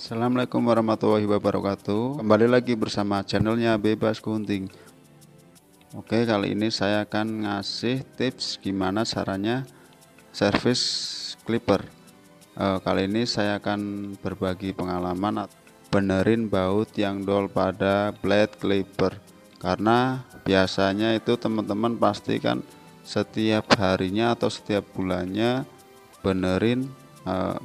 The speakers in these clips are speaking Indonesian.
Assalamualaikum warahmatullahi wabarakatuh. Kembali lagi bersama channelnya Bebas Gunting. Oke, kali ini saya akan ngasih tips gimana caranya servis clipper. Kali ini saya akan berbagi pengalaman benerin baut yang dol pada blade clipper, karena biasanya itu teman-teman pastikan setiap harinya atau setiap bulannya benerin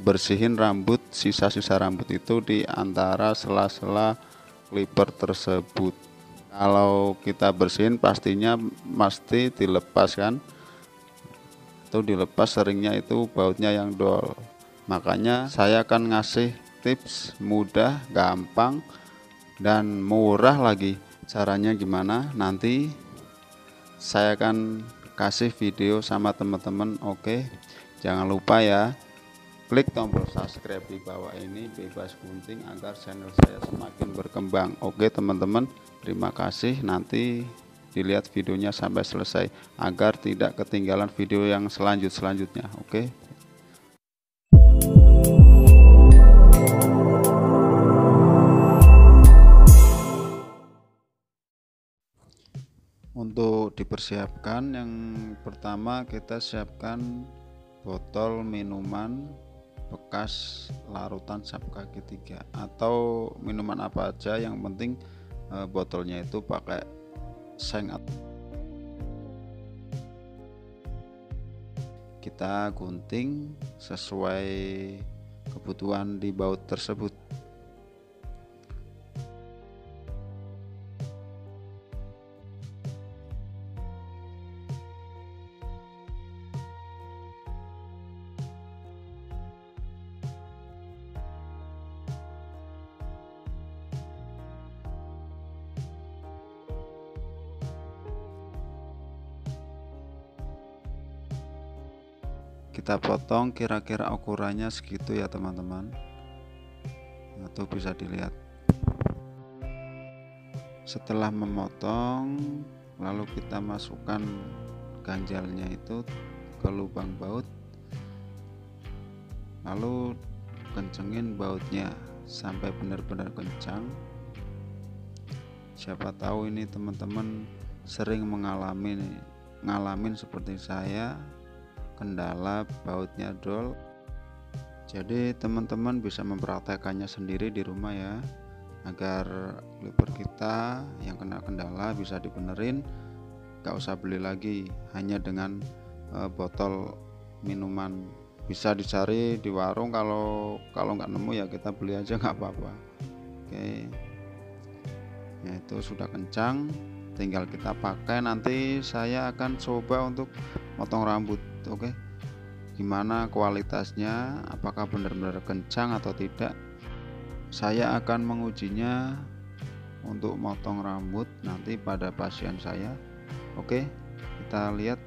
bersihin rambut, sisa-sisa rambut itu di antara sela-sela clipper tersebut. Kalau kita bersihin pastinya pasti dilepaskan atau dilepas seringnya itu bautnya yang dol. Makanya saya akan ngasih tips mudah, gampang, dan murah lagi. Caranya gimana nanti saya akan kasih video sama teman-teman. Oke, jangan lupa ya, klik tombol subscribe di bawah ini Bebas Gunting agar channel saya semakin berkembang. Oke teman-teman, terima kasih, nanti dilihat videonya sampai selesai agar tidak ketinggalan video yang selanjutnya. Oke. Untuk dipersiapkan, yang pertama kita siapkan botol minuman bekas larutan cap kaki tiga atau minuman apa aja, yang penting botolnya itu pakai seng. Kita gunting sesuai kebutuhan di baut tersebut. Kita potong kira-kira ukurannya segitu ya teman-teman, atau bisa dilihat. Setelah memotong, lalu kita masukkan ganjalnya itu ke lubang baut, lalu kencengin bautnya sampai benar-benar kencang. Siapa tahu ini teman-teman sering ngalamin seperti saya, kendala bautnya dol. Jadi teman-teman bisa mempraktekannya sendiri di rumah ya, agar clipper kita yang kena kendala bisa dibenerin, gak usah beli lagi, hanya dengan botol minuman. Bisa dicari di warung, kalau nggak nemu ya kita beli aja, nggak apa-apa. Oke, ya itu sudah kencang, tinggal kita pakai. Nanti saya akan coba untuk potong rambut. Oke, gimana kualitasnya, apakah benar-benar kencang atau tidak. Saya akan mengujinya untuk motong rambut nanti pada pasien saya. Oke, kita lihat.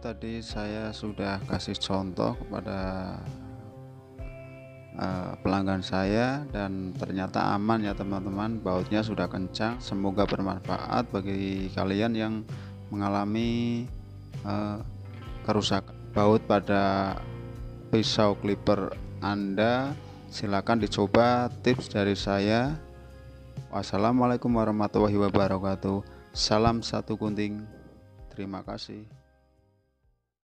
Tadi saya sudah kasih contoh kepada pelanggan saya, dan ternyata aman ya teman-teman, bautnya sudah kencang. Semoga bermanfaat bagi kalian yang mengalami kerusakan baut pada pisau clipper Anda. Silakan dicoba tips dari saya. Wassalamualaikum warahmatullahi wabarakatuh. Salam satu gunting. Terima kasih.